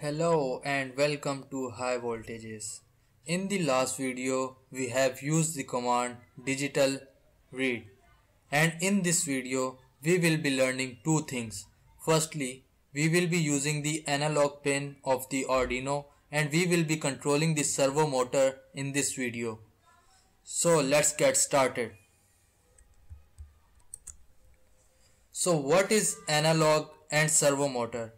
Hello and welcome to High Voltages. In the last video we have used the command digital read, and in this video we will be learning two things. Firstly, we will be using the analog pin of the Arduino and we will be controlling the servo motor in this video. So let's get started. So what is analog and servo motor?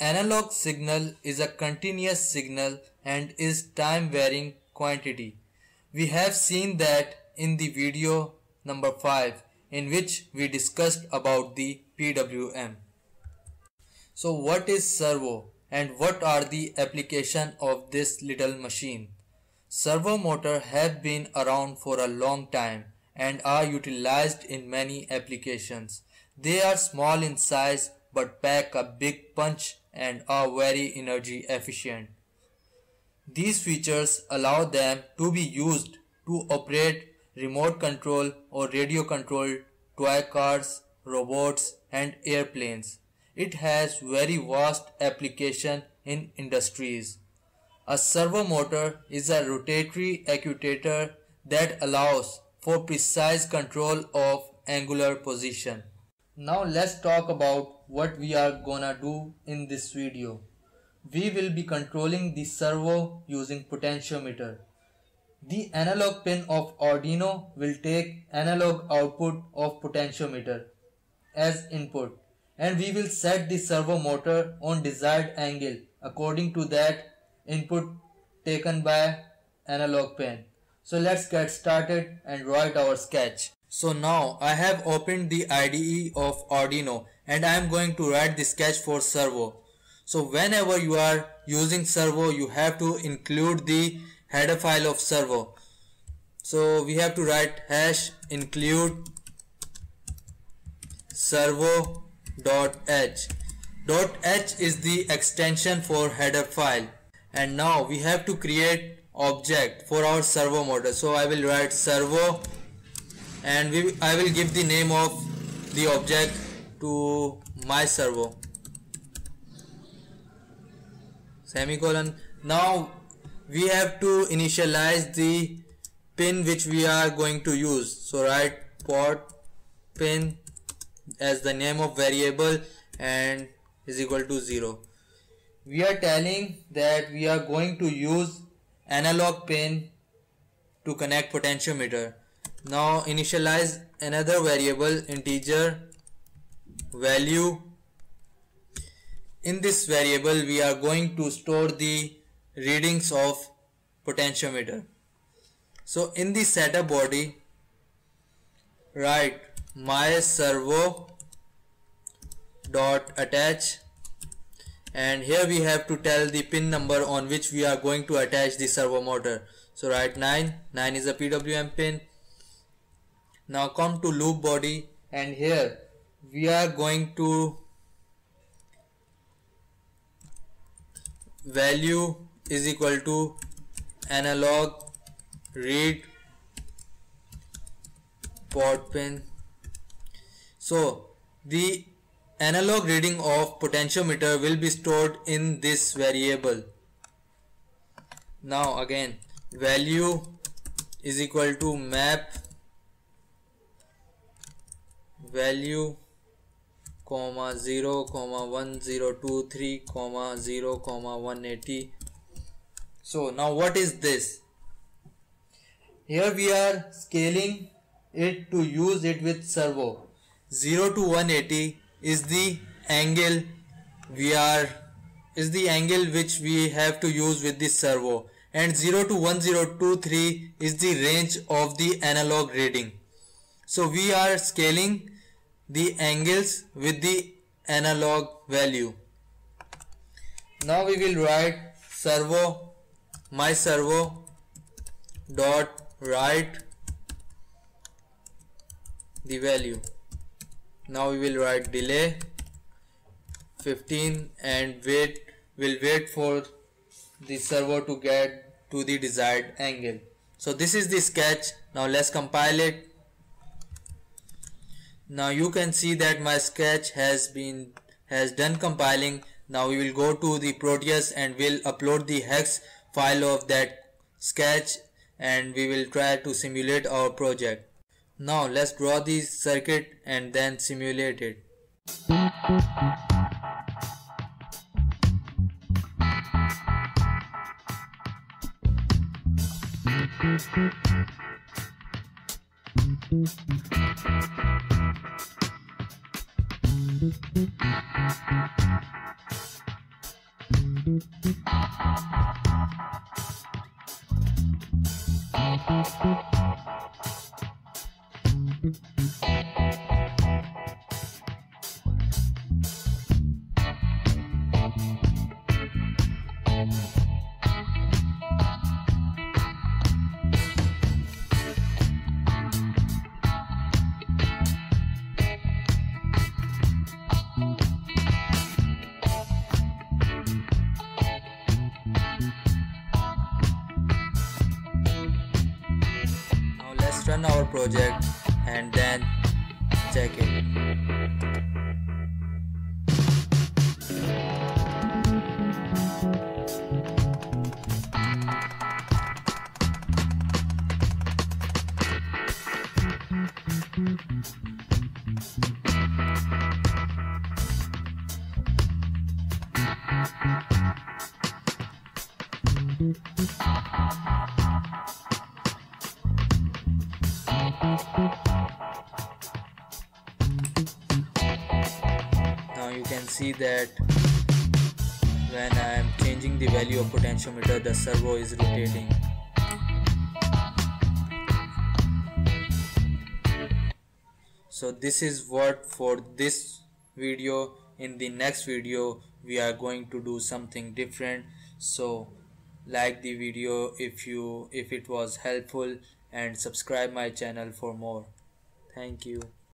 Analog signal is a continuous signal and is time varying quantity. We have seen that in the video number 5 in which we discussed about the PWM. So what is servo and what are the application of this little machine? Servo motor have been around for a long time and are utilized in many applications. They are small in size but pack a big punch and are very energy efficient. These features allow them to be used to operate remote control or radio controlled toy cars, robots and airplanes. It has very vast application in industries. A servo motor is a rotatory actuator that allows for precise control of angular position. Now let's talk about what we are gonna do in this video. We will be controlling the servo using potentiometer. The analog pin of Arduino will take analog output of potentiometer as input, and we will set the servo motor on desired angle according to that input taken by analog pin. So let's get started and write our sketch. So now I have opened the IDE of Arduino and I am going to write the sketch for servo. So whenever you are using servo, you have to include the header file of servo. So we have to write # include servo.h. .h is the extension for header file. And now we have to create object for our servo motor. So I will write servo. And I will give the name of the object to my servo, semicolon. Now we have to initialize the pin which we are going to use. So write port pin as the name of variable and is equal to 0. We are telling that we are going to use analog pin to connect potentiometer. Now initialize another variable, integer value. In this variable we are going to store the readings of potentiometer. So in the setup body write my servo dot attach, and here we have to tell the pin number on which we are going to attach the servo motor. So write 9. 9 is a PWM pin. Now come to loop body, and here we are going to value is equal to analog read port pin. So the analog reading of potentiometer will be stored in this variable. Now again value is equal to map value, comma 0, comma 1023, comma 0, comma 180. So now what is this? Here we are scaling it to use it with servo. 0 to 180 is the angle which we have to use with the servo, and 0 to 1023 is the range of the analog reading. So we are scaling the angles with the analog value. Now we will write servo, my servo dot write the value. Now we will write delay 15 and wait for the servo to get to the desired angle. So this is the sketch. Now let's compile it. Now you can see that my sketch has done compiling. Now we will go to the Proteus and we'll upload the hex file of that sketch and we will try to simulate our project. Now let's draw the circuit and then simulate it. Run our project and then check it. Now you can see that when I am changing the value of potentiometer, the servo is rotating. So this is what for this video. In the next video we are going to do something different. So like the video if it was helpful, and subscribe my channel for more. Thank you.